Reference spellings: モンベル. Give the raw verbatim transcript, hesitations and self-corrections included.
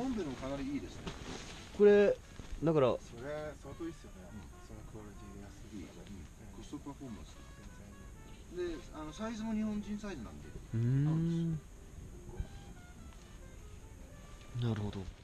ボンベもかなりいいですね。これだからそれ相当いいっすよね。そのクオリティがすごいコストパフォーマンスで、あのサイズも日本人サイズなんで。うん。なるほど。